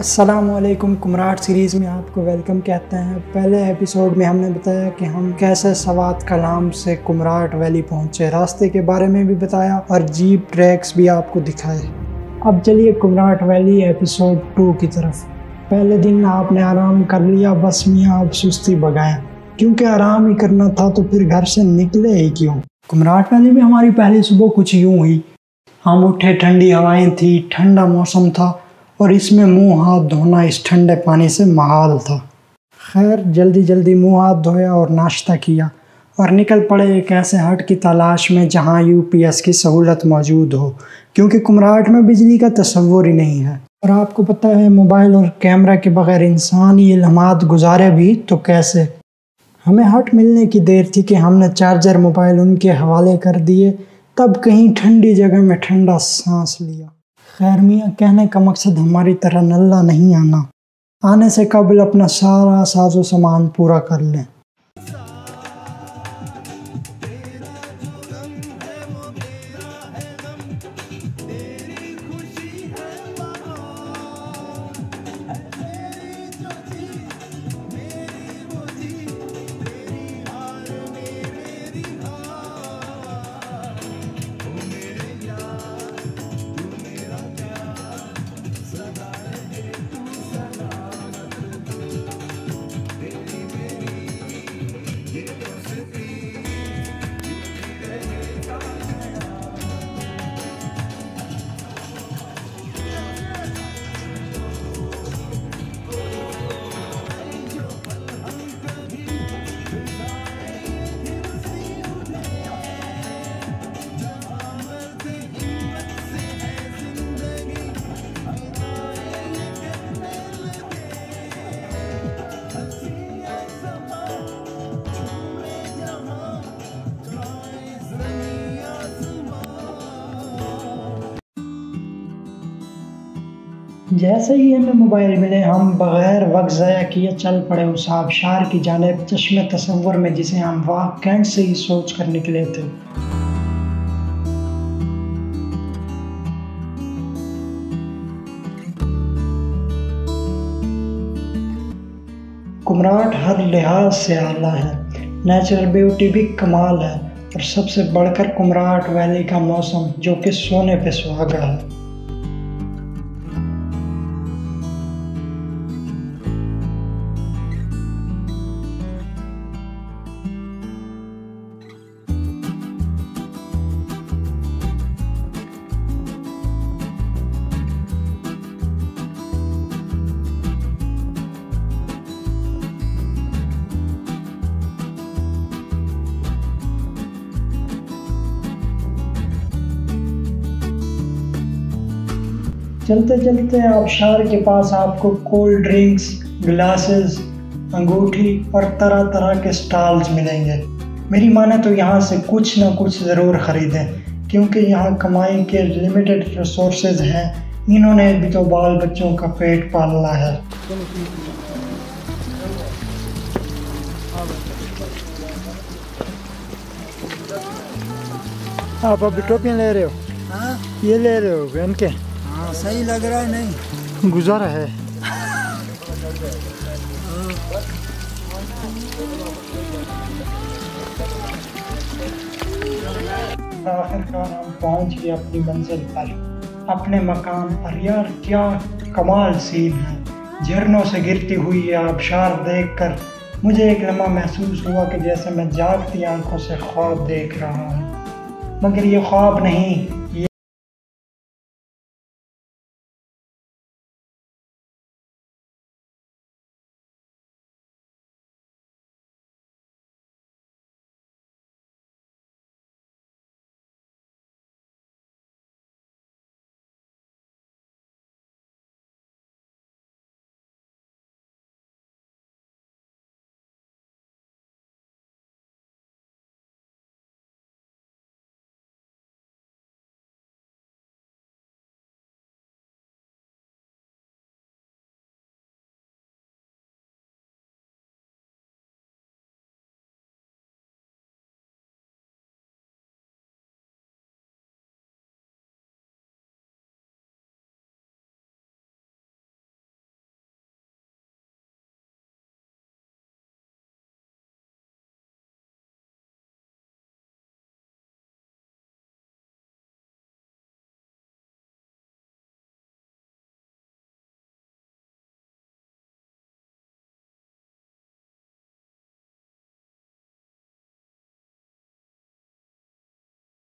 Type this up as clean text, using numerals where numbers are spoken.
अस्सलामुअलैकुम। कुमराट सीरीज़ में आपको वेलकम कहते हैं। पहले एपिसोड में हमने बताया कि हम कैसे सवात कलाम से कुमराट वैली पहुँचे, रास्ते के बारे में भी बताया और जीप ट्रैक्स भी आपको दिखाए। अब चलिए कुमराट वैली एपिसोड 2 की तरफ। पहले दिन आपने आराम कर लिया, बस मियाँ अब सुस्ती भगाएं, क्योंकि आराम ही करना था तो फिर घर से निकले ही क्यों। कुमराट वैली में हमारी पहली सुबह कुछ यूँ हुई। हम उठे, ठंडी हवाएँ थी, ठंडा मौसम था और इसमें मुंह हाथ धोना इस ठंडे पानी से महाल था। खैर जल्दी जल्दी मुंह हाथ धोया और नाश्ता किया और निकल पड़े एक ऐसे हट की तलाश में जहां यूपीएस की सहूलत मौजूद हो, क्योंकि कुमराट में बिजली का तस्वुर ही नहीं है। और आपको पता है मोबाइल और कैमरा के बगैर इंसानी इल्हामात गुजारे भी तो कैसे। हमें हट मिलने की देर थी कि हमने चार्जर मोबाइल उनके हवाले कर दिए, तब कहीं ठंडी जगह में ठंडा सांस लिया। खैर मियाँ, कहने का मकसद हमारी तरह नल्ला नहीं आना, आने से कबल अपना सारा साजो सामान पूरा कर लें। जैसे ही हमें मोबाइल मिले, हम बग़ैर वक्त ज़ाया किए चल पड़े उस आबशार की जानिब, चश्मे तसव्वुर में, जिसे हम वाक़ कैंट से ही सोच कर निकले थे। कुमराट हर लिहाज से आला है, नेचुरल ब्यूटी भी कमाल है और सबसे बढ़कर कुमराट वैली का मौसम, जो कि सोने पे सुहागा है। चलते चलते आबशार के पास आपको कोल्ड ड्रिंक्स, ग्लासेस, अंगूठी और तरह तरह के स्टॉल्स मिलेंगे। मेरी माने तो यहाँ से कुछ ना कुछ ज़रूर ख़रीदें, क्योंकि यहाँ कमाई के लिमिटेड रिसोर्सेज हैं। इन्होंने भी तो बाल बच्चों का पेट पालना है। आप अभी टोपियाँ ले रहे हो? हाँ, ये ले रहे हो इनके? सही लग रहा है? नहीं, गुजारा है। आखिरकार हम पहुंच गए अपनी मंजिल पर, अपने मकाम पर। यार क्या कमाल सीन है। झरनों से गिरती हुई ये आबशार देखकर मुझे एक लम्हा महसूस हुआ कि जैसे मैं जागती आंखों से ख्वाब देख रहा हूँ, मगर ये ख्वाब नहीं,